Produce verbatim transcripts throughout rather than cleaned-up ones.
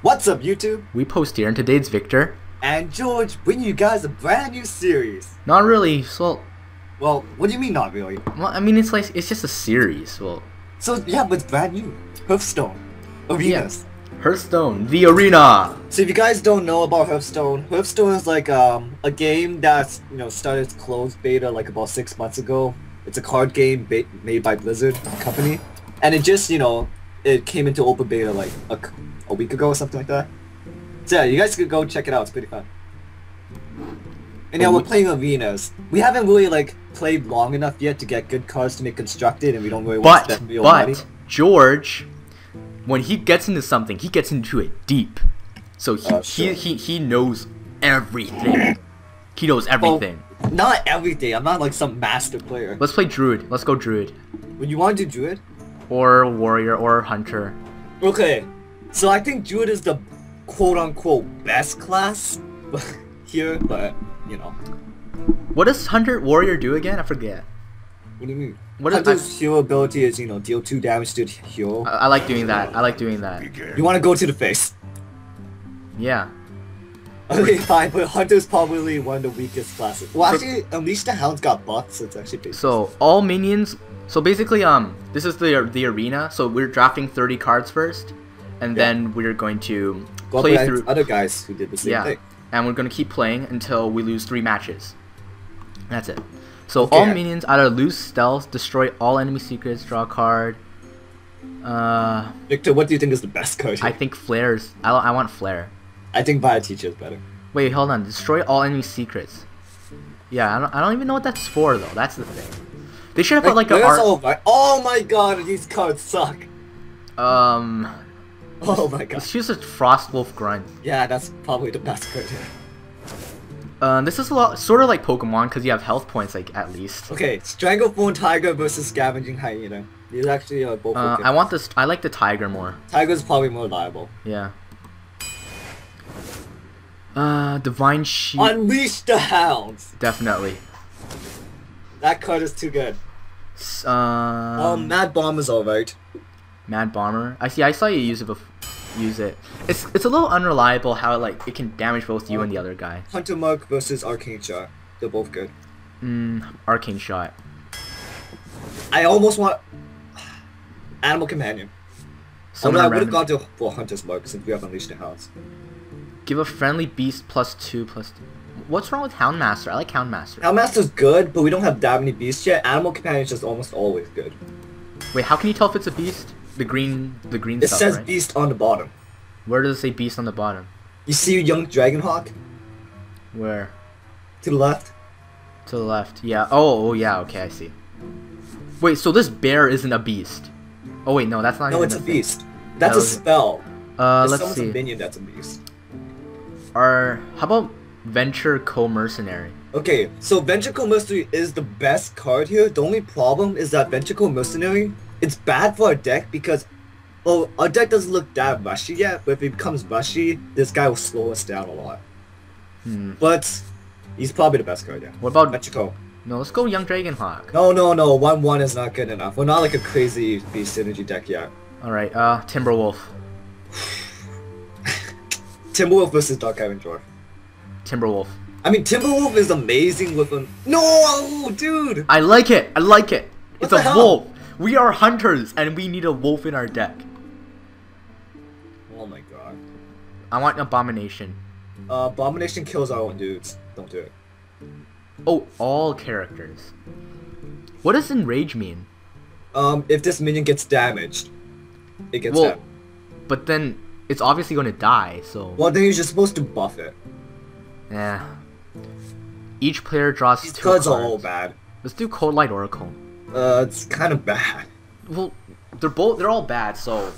What's up, YouTube? We post here, and today's Victor and George bring you guys a brand new series. Not really. So, well, what do you mean not really? Well, I mean it's like it's just a series. Well, so yeah, but it's brand new. Hearthstone arenas. Yeah. Hearthstone, the arena. So if you guys don't know about Hearthstone, Hearthstone is like um a game that's you know started its closed beta like about six months ago. It's a card game ba made by Blizzard Company, and it just you know it came into open beta like a. a week ago or something like that. So yeah, you guys could go check it out, it's pretty fun. And yeah, we're playing arenas. We haven't really like played long enough yet to get good cards to make constructed, and we don't really want to spend real money. But George, when he gets into something, he gets into it deep. So he uh, sure. he, he he knows everything. He knows everything. Well, not everything. I'm not like some master player. Let's play Druid. Let's go Druid. Would you want to do Druid? Or Warrior or Hunter. Okay. So I think Druid is the quote-unquote best class here, but, you know. What does Hunter Warrior do again? I forget. What do you mean? What Hunter's is hero ability is, you know, deal two damage to the hero. I, I like doing that. I like doing that. You want to go to the face. Yeah. Okay, fine, but Hunter's probably one of the weakest classes. Well, actually, Unleash the Hounds got buffed, so it's actually big. So, all minions... So basically, um, this is the the arena, so we're drafting thirty cards first. And yeah. then we're going to Go play through other guys who did the same yeah. thing. And we're going to keep playing until we lose three matches. That's it. So okay. all minions either lose stealth, destroy all enemy secrets, draw a card. Uh, Victor, what do you think is the best card here? I think Flare's... I, I want Flare. I think Bio Teacher is better. Wait, hold on. Destroy all enemy secrets. Yeah, I don't, I don't even know what that's for, though. That's the thing. They should have put like, like a... Art oh, my, oh my god, these cards suck. Um... Oh my god. Let's use a Frost Wolf Grunt. Yeah, that's probably the best card here. Uh, this is a lot, sort of like Pokemon, because you have health points, like, at least. Okay, Stranglebone Tiger versus Scavenging Hyena. These actually are both uh, I want this. I like the Tiger more. Tiger's probably more reliable. Yeah. Uh, Divine Sheep. Unleash the Hounds! Definitely. That card is too good. Um, um Mad Bomber's alright. Mad Bomber. I see. I saw you use it. Before, use it. It's it's a little unreliable how it, like it can damage both you and the other guy. Hunter Mark versus Arcane Shot. They're both good. Mm, Arcane Shot. I almost want Animal Companion. So I would have gone to for Hunter's Mark since we have Unleashed the Hounds. Give a friendly beast plus two plus. Two. What's wrong with Houndmaster? I like Houndmaster. Houndmaster's good, but we don't have that many beasts yet. Animal Companion is just almost always good. Wait, how can you tell if it's a beast? The green, the green it stuff, It says right? beast on the bottom. Where does it say beast on the bottom? You see Young Dragonhawk? Where? To the left. To the left, yeah. Oh, oh yeah, okay, I see. Wait, so this bear isn't a beast. Oh wait, no, that's not No, even it's a thing. beast. That's that a spell. Uh, if let's see. A minion, that's a beast. Our, how about Venture Co Mercenary? Okay, so Venture Co Mercenary is the best card here. The only problem is that Venture Co Mercenary... It's bad for our deck because, well, our deck doesn't look that rushy yet, but if it becomes rushy, this guy will slow us down a lot. Hmm. But, he's probably the best card there. What about... Mexico? No, let's go Young Dragonhawk. No, no, no, one one is not good enough. We're not like a crazy beast synergy deck yet. Alright, uh, Timberwolf. Timberwolf versus Dark Avenger. Timberwolf. I mean, Timberwolf is amazing with him. No, dude! I like it, I like it. What it's a hell? wolf. We are hunters, and we need a wolf in our deck. Oh my god. I want Abomination. Uh, Abomination kills our own dudes. Don't do it. Oh, all characters. What does Enrage mean? Um, if this minion gets damaged, it gets well, damaged. But then, it's obviously going to die, so... Well, then you're just supposed to buff it. Yeah. Each player draws These two cards. These cards are all bad. Let's do Cold Light Oracle. Uh, it's kind of bad. Well, they're both, they're all bad, so...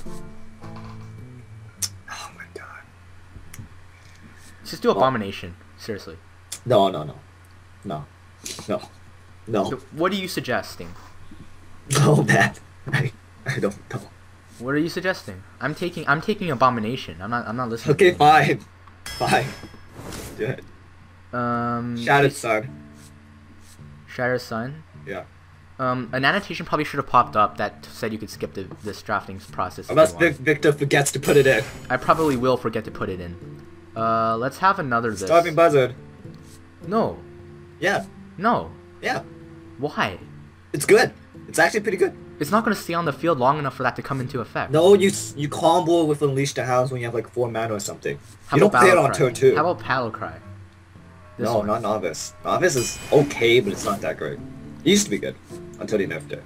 Oh my god. Let's just do Abomination, oh. seriously. No, no, no. No. No. No. So what are you suggesting? Oh, that. I, I don't know. What are you suggesting? I'm taking, I'm taking Abomination. I'm not, I'm not listening Okay, to fine. Fine. Do it. Um... Shattered Sun. Shattered Sun? Yeah. Um, an annotation probably should have popped up that said you could skip the, this drafting process. Unless Victor forgets to put it in. I probably will forget to put it in. Uh, let's have another this. Starving Buzzard. No. Yeah. No. Yeah. Why? It's good. It's actually pretty good. It's not going to stay on the field long enough for that to come into effect. No, you you combo with Unleash the Hounds when you have like four mana or something. How you don't play it on turn two. How about Paddle Cry? This no, one. Not Novice. Novice is okay, but it's not that great. It used to be good until they nerfed it.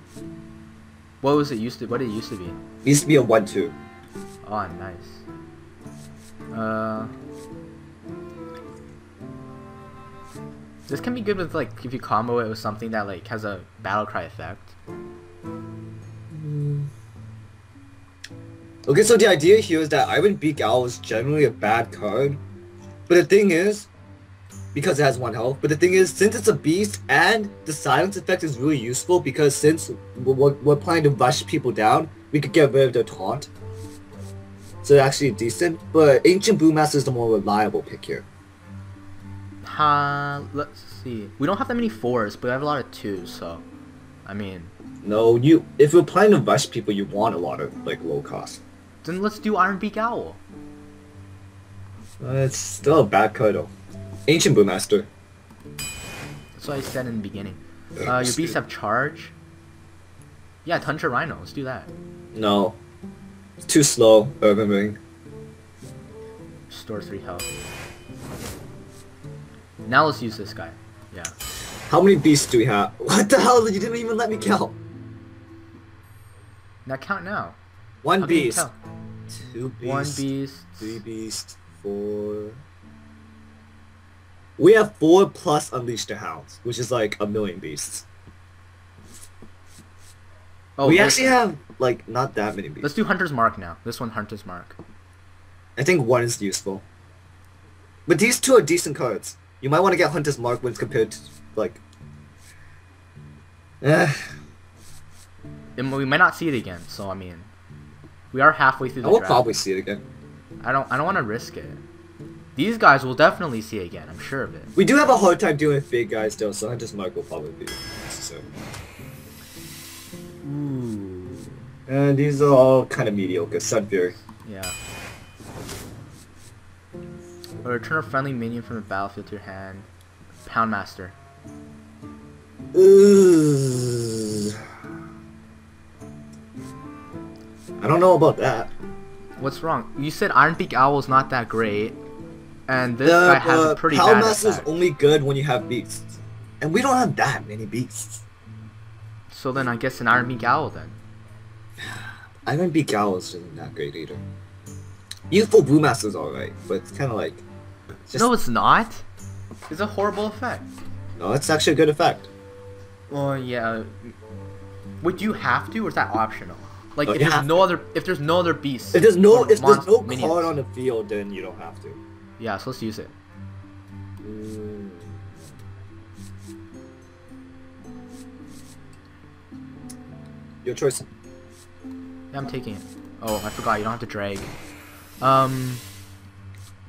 What was it used to? What did it used to be? It used to be a one two. Oh, nice. Uh, this can be good with like if you combo it with something that like has a Battle Cry effect. Okay, so the idea here is that Iron Beak Owl is generally a bad card, but the thing is, because it has one health, but the thing is, since it's a beast, and the silence effect is really useful, because since we're, we're planning to rush people down, we could get rid of their taunt. So it's actually decent, but Ancient Brewmaster is the more reliable pick here. Uh, let's see. We don't have that many fours, but we have a lot of twos, so, I mean... No, you. If you're planning to rush people, you want a lot of, like, low cost. Then let's do Iron Beak Owl. Uh, it's still a bad card, though. Ancient Brewmaster. That's what I said in the beginning. Uh, your beasts have charge. Yeah, Tundra Rhino. Let's do that. No. It's too slow. Urban Ring. Restore three health. Now let's use this guy. Yeah. How many beasts do we have? What the hell? You didn't even let me count. Now count now. One How beast. Two beasts. One beast. Three beasts. Four. We have four plus Unleash the Hounds, which is like a million beasts. Oh, we actually have like not that many beasts. Let's do Hunter's Mark now. This one, Hunter's Mark. I think one is useful. But these two are decent cards. You might want to get Hunter's Mark when it's compared to like. Eh. And we might not see it again. So I mean, we are halfway through the draft. We'll probably see it again. I don't. I don't want to risk it. These guys will definitely see it again, I'm sure of it. We do have a hard time dealing with big guys though, so Hunter's Mark will probably be necessary. Ooh. And these are all kind of mediocre, Sun Fury. Yeah. Or return a friendly minion from the battlefield to your hand. Houndmaster. Ooh. I don't know about that. What's wrong? You said Iron Beak Owl is not that great. And this the, guy has uh, a pretty bad Houndmaster is only good when you have beasts. And we don't have that many beasts. So then I guess an Iron Beak Owl then. Iron Beak Owl isn't that great either. Youthful Brewmaster is alright, but it's kind of like... It's just... No, it's not. It's a horrible effect. No, it's actually a good effect. Well, yeah. Would you have to, or is that optional? Like, no, if, there's no other, if there's no other beasts... If there's no, if there's no card on the field, then you don't have to. Yeah, so let's use it. Mm. Your choice. Yeah, I'm taking it. Oh, I forgot. You don't have to drag. Um,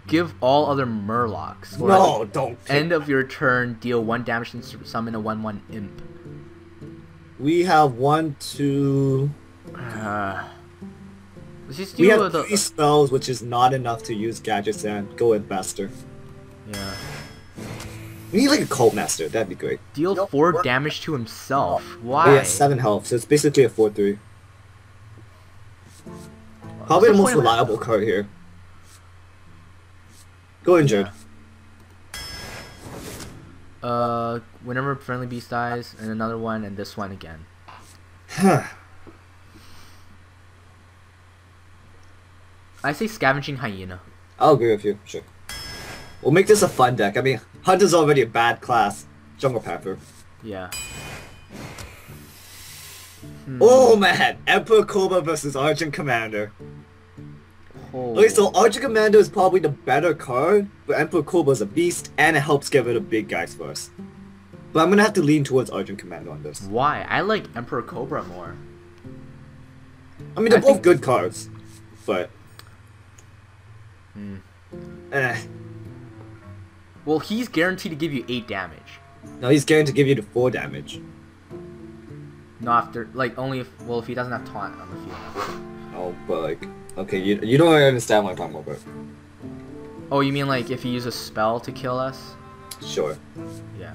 give all other Murlocs. Or no, don't. End of your turn, deal one damage and summon a one one imp. We have one, two. Uh, Let's just do we have the, three spells, which is not enough to use gadgets and go with Master. Yeah. We need like a Cult Master. That'd be great. Deal no, four work. damage to himself. No. Why? He has seven health, so it's basically a four three. Well, probably the most reliable card here. Go Injured. Yeah. Uh, whenever friendly beast dies, and another one, and this one again. Huh. I say Scavenging Hyena. I'll agree with you, sure. We'll make this a fun deck. I mean, Hunter's already a bad class. Jungle Panther. Yeah. Hmm. Oh man! Emperor Cobra versus Argent Commander. Oh. Okay, so Argent Commander is probably the better card, but Emperor Cobra is a beast, and it helps get rid of big guys first. But I'm gonna have to lean towards Argent Commander on this. Why? I like Emperor Cobra more. I mean, they're I both think... good cards, but... Mm. Eh. Well, he's guaranteed to give you eight damage. No, he's guaranteed to give you the four damage. No, after, like, only if, well, if he doesn't have taunt on the field. Oh, but, like, okay, you, you don't understand what I'm talking about, but... Oh, you mean, like, if he uses a spell to kill us? Sure. Yeah.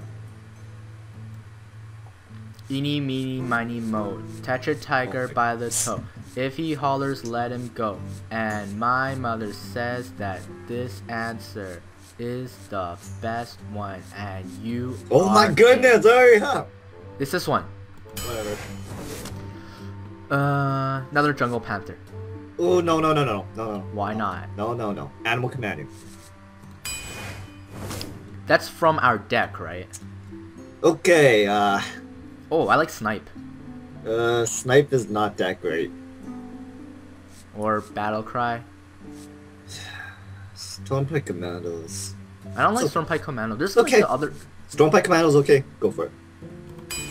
Eeny, meeny, miny, moe. Touch a tiger oh by the toe. If he hollers, let him go. And my mother says that this answer is the best one, and you Oh are my goodness, hurry up! It's this one. Whatever. Uh, another Jungle Panther. Oh, no, no, no, no, no, no. Why no, not? No, no, no. Animal Companion. That's from our deck, right? Okay, uh... Oh, I like Snipe. Uh, Snipe is not that great. Or Battle Cry. Stormpike Commandos. I don't like so, Stormpike Commandos. There's okay. like the other... Stormpike Commandos, okay. Go for it.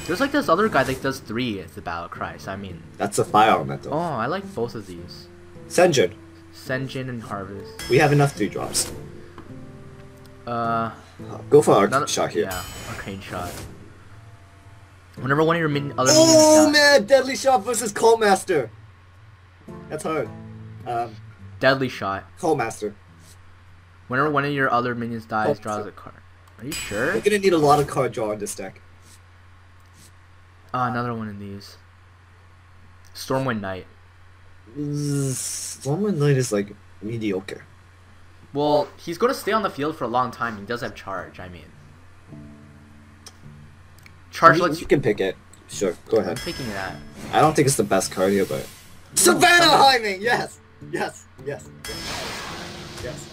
There's like this other guy that does three as the battle cry, so I mean... That's a fire elemental. Oh, I like both of these. Sen'jin. Sen'jin and Harvest. We have enough three drops. Uh... Go for Arcane Shot here. Yeah, Arcane Shot. Whenever one of your min other Oh minions man, Deadly Shot versus Houndmaster. That's hard. Um, Deadly Shot. Houndmaster. Whenever one of your other minions dies, Houndmaster. Draws a card. Are you sure? We're gonna need a lot of card draw in this deck. Ah, uh, another one of these. Stormwind Knight. Stormwind Knight is like mediocre. Well, he's going to stay on the field for a long time. He does have charge. I mean, charge. I mean, lets you can pick it. Sure, go ahead. I'm picking that. I don't think it's the best card here, but Savannah Hiving. Yes, yes, yes, yes.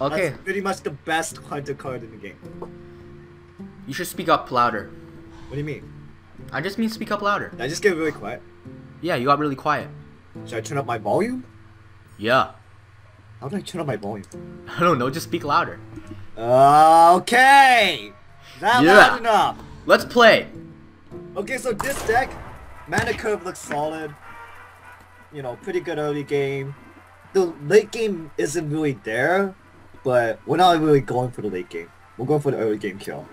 Okay. That's pretty much the best hunter card in the game. You should speak up louder. What do you mean? I just mean speak up louder. Did I just get really quiet? Yeah, you got really quiet. Should I turn up my volume? Yeah. How did I turn up my volume? I don't know, just speak louder. Okay! That's yeah. loud enough! Let's play! Okay, so this deck, mana curve looks solid. You know, pretty good early game. The late game isn't really there, but we're not really going for the late game. We're going for the early game kill.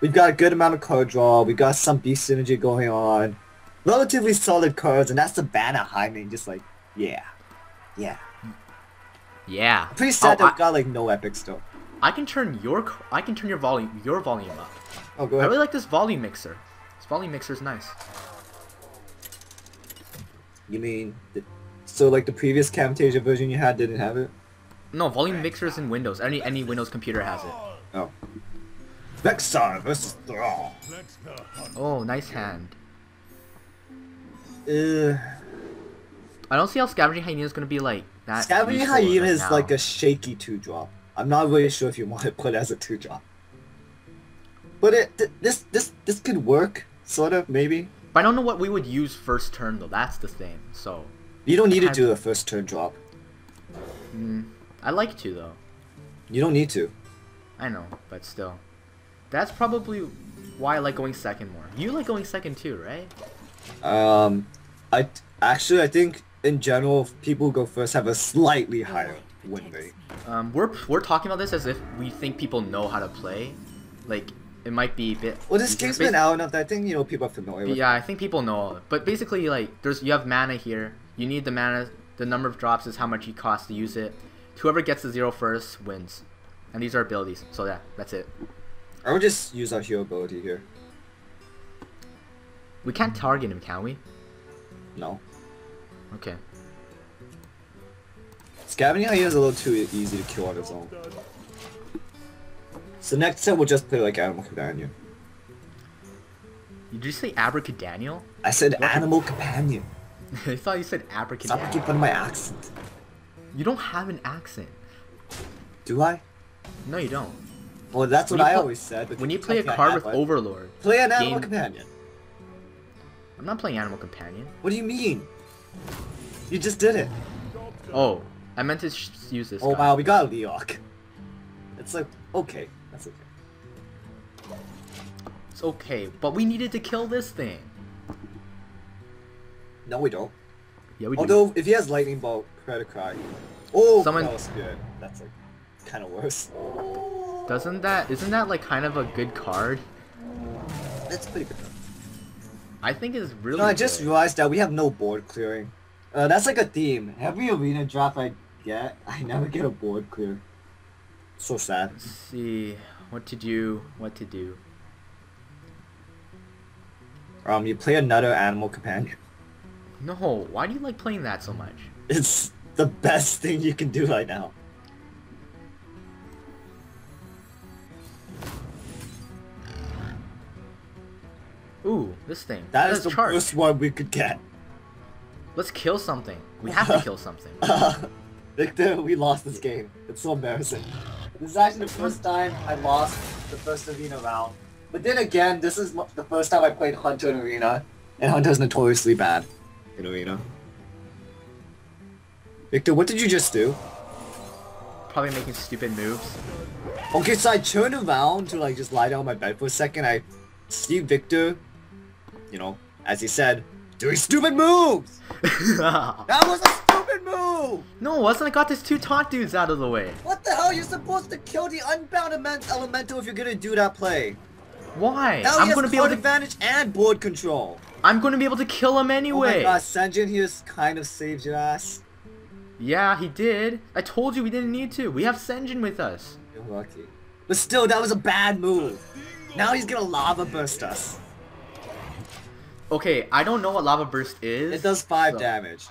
We've got a good amount of card draw, we got some beast synergy going on. Relatively solid cards, and that's the Savannah Hiving, just like, yeah. Yeah. Yeah. I'm pretty sad oh, that I, we got like no epics though. I can turn your I can turn your volume your volume up. Oh go ahead. I really like this volume mixer. This volume mixer is nice. You mean the, so like the previous Camtasia version you had didn't have it? No, volume mixer is in Windows. Any any Windows computer has it. Oh. Vexar versus Thrall. Oh, nice hand. Uh, I don't see how Scavenging Hyena is going to be like that. Scavenging Hyena is like a shaky two drop. I'm not really sure if you want to put it as a two drop. But it th this this this could work, sort of, maybe. But I don't know what we would use first turn, though. That's the thing, so... You don't need to do a first turn drop. Mm, I like to, though. You don't need to. I know, but still. That's probably why I like going second more. You like going second too, right? Um, I actually I think in general people who go first have a slightly higher win rate. Um, we're we're talking about this as if we think people know how to play. Like it might be a bit. Well, this game's been out enough that I think you know people are familiar with. Yeah, I think people know. But basically, like there's you have mana here. You need the mana. The number of drops is how much it costs to use it. Whoever gets the zero first wins. And these are abilities. So yeah, that's it. I would just use our hero ability here. We can't target him, can we? No. Okay. Scavenging Hyena is a little too easy to kill on his own. So next set we'll just play like Animal Companion. Did you say Abracadaniel? I said what? Animal Companion. I thought you said Abracadaniel. Stop keeping my accent. You don't have an accent. Do I? No, you don't. Well, that's what I always said. When you play a card with Overlord, play an Animal Companion. I'm not playing Animal Companion. What do you mean? You just did it. Oh, I meant to use this. Oh wow, we got Leok. It's like okay, that's okay. It's okay, but we needed to kill this thing. No, we don't. Yeah, we do. Although if he has Lightning Bolt, Predacry. Oh, that was good. That's like kind of worse. Doesn't that, isn't that like kind of a good card? That's pretty good. I think it's really No, I just good. realized that we have no board clearing. Uh, that's like a theme. Every arena draft I get, I never get a board clear. So sad. Let's see. What to do? What to do? Um, you play another Animal Companion. No, why do you like playing that so much? It's the best thing you can do right now. Ooh, this thing. That, that is the charged. worst one we could get. Let's kill something. We have to kill something. uh, Victor, we lost this game. It's so embarrassing. This is actually the first time I lost the first arena round. But then again, this is the first time I played Hunter in arena, and Hunter's notoriously bad in arena. Victor, what did you just do? Probably making stupid moves. Okay, so I turned around to like just lie down on my bed for a second. I see Victor, you know, as he said, doing stupid moves! That was a stupid move! No, it wasn't. I got these two taunt dudes out of the way. What the hell? You're supposed to kill the unbound elemental if you're gonna do that play. Why? Now I'm he gonna be able to advantage and board control. I'm gonna be able to kill him anyway. Oh my god, Sen'jin here kind of saved your ass. Yeah, he did. I told you we didn't need to. We have Sen'jin with us. You're lucky. But still, that was a bad move. Now he's gonna lava burst us. Okay, I don't know what lava burst is. It does five so. damage.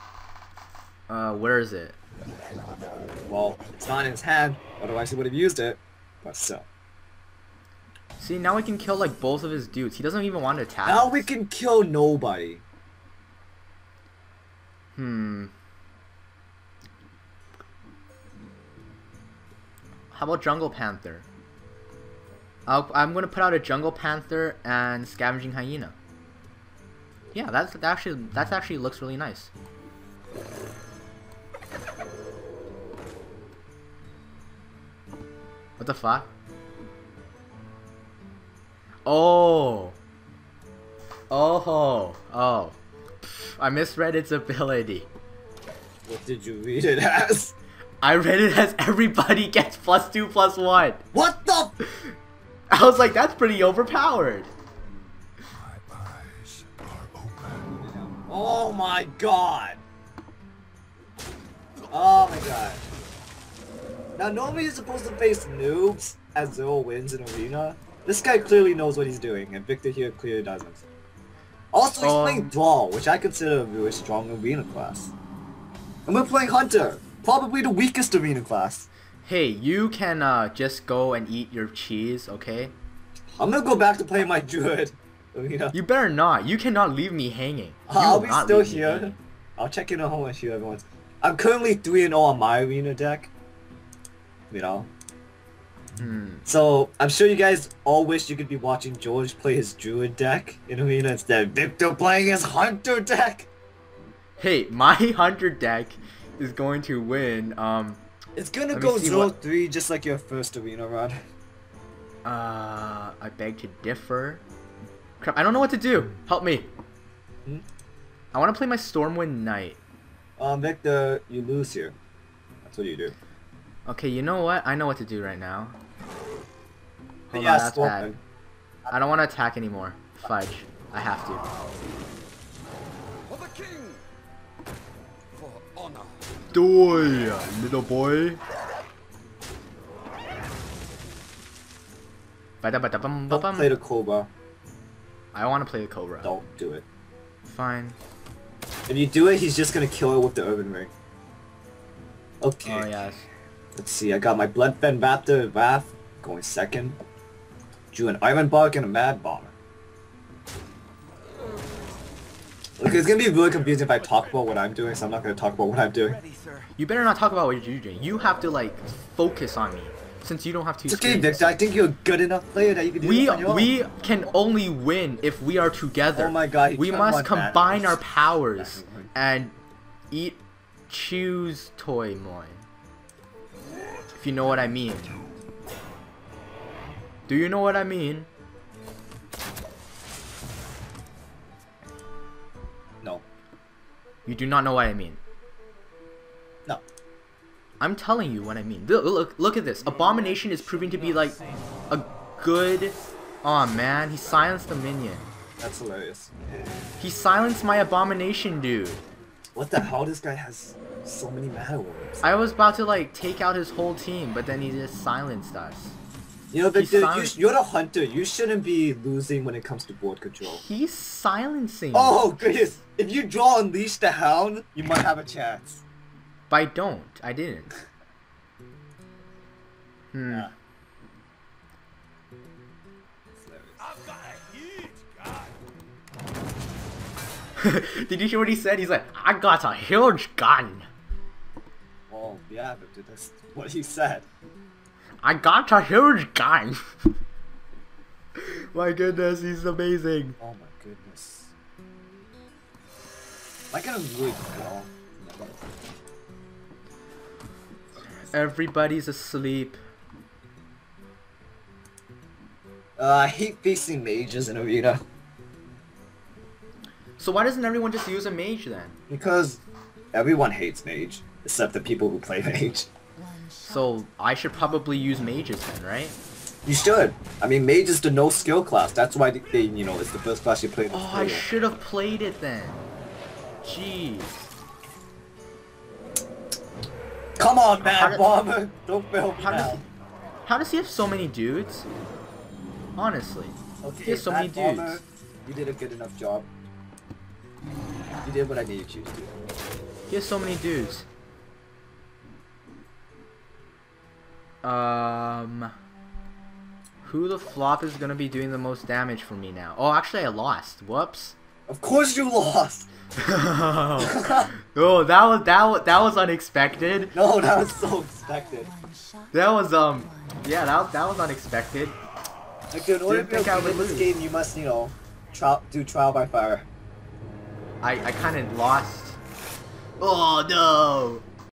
Uh, where is it? Well, it's not in his hand. Otherwise, he would have used it. But still. See, now we can kill like both of his dudes. He doesn't even want to attack. Now us. we can kill nobody. Hmm. How about Jungle Panther? I'll, I'm gonna put out a Jungle Panther and Scavenging Hyena. Yeah, that's that actually that actually looks really nice. What the fuck? Oh, oh, oh! Pff, I misread its ability. What did you read it as? I read it as everybody gets plus two, plus one. What the? I was like, that's pretty overpowered. Oh my god! Oh my god. Now normally you're supposed to face noobs as zero wins in arena. This guy clearly knows what he's doing, and Victor here clearly doesn't. Also, he's um, playing Thrall, which I consider a really strong arena class. And we're playing Hunter, probably the weakest arena class. Hey, you can uh, just go and eat your cheese, okay? I'm gonna go back to playing my Druid. Arena. You better not. You cannot leave me hanging. Uh, I'll be still here. I'll check in on home and shoot everyone. I'm currently three and oh on my arena deck. You know. Mm. So, I'm sure you guys all wish you could be watching George play his Druid deck in arena instead of Victor playing his Hunter deck. Hey, my Hunter deck is going to win. Um, It's gonna go zero three just like your first arena run. Uh, I beg to differ. Crap, I don't know what to do. Help me. Hmm? I want to play my Stormwind Knight. Um, Victor, you lose here. That's what you do. Okay, you know what? I know what to do right now. Hold yeah, on, that's bad. I don't want to attack anymore. Fudge. I have to. For the king. For honor. Doy, little boy. Don't play the Cobra. I want to play the Cobra. Don't do it. Fine. If you do it, he's just gonna kill it with the Urban Ring. Okay. Oh yes. Let's see. I got my Bloodfen Raptor and Wrath going second. Drew an Iron Bark and a Mad Bomber. Look, it's gonna be really confusing if I talk about what I'm doing, so I'm not gonna talk about what I'm doing. You better not talk about what you're doing. You have to like focus on me. Since you don't have two it's okay, Victor, I think you're a good enough player that you can do we, it on your own. We can only win if we are together. Oh my god, we must combine our powers and eat choose toy moi. If you know what I mean. Do you know what I mean? No. You do not know what I mean. No. I'm telling you what I mean. Look, look, look at this. Abomination is proving to be like a good. Aw, man, he silenced the minion. That's hilarious. He silenced my Abomination dude. What the hell? This guy has so many mana orbs. I was about to like take out his whole team, but then he just silenced us. You know, but dude, you, you're the hunter. You shouldn't be losing when it comes to board control. He's silencing. Oh goodness! If you draw Unleash the Hound, you might have a chance. But I don't. I didn't. Hmm. Yeah. Did you hear what he said? He's like, I got a huge gun. Well, yeah, but dude, that's what he said. I got a huge gun. My goodness, he's amazing. Oh my goodness. Like a really ball. Everybody's asleep. Uh, I hate facing mages in Arena. So why doesn't everyone just use a mage then? Because everyone hates mage, except the people who play mage. So I should probably use mages then, right? You should. I mean, mage is the no skill class. That's why they, you know, it's the first class you play. Oh, player. I should have played it then. Jeez. Come on, Mad Bomber. Don't fail me now. How does he have so many dudes? Honestly, okay, he has so many dudes. You did a good enough job. You did what I needed you to do. He has so many dudes. Um, who the flop is gonna be doing the most damage for me now? Oh, actually, I lost. Whoops. Of course you lost. oh, oh, that was that was that was unexpected. No, that was so expected. That was um, yeah, that that was unexpected. Like, dude, in order to win this game, you must, you know, trial, do trial by fire. I, I kind of lost. Oh no!